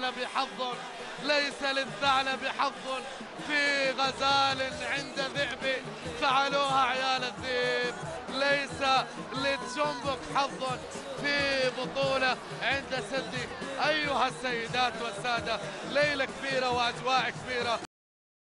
للثعلب حظ، ليس للثعلب حظ في غزال عند ذئب فعلوها عيال الذئب، ليس للشنبك حظ في بطولة عند سدي. أيها السيدات والسادة، ليلة كبيرة وأجواء كبيرة.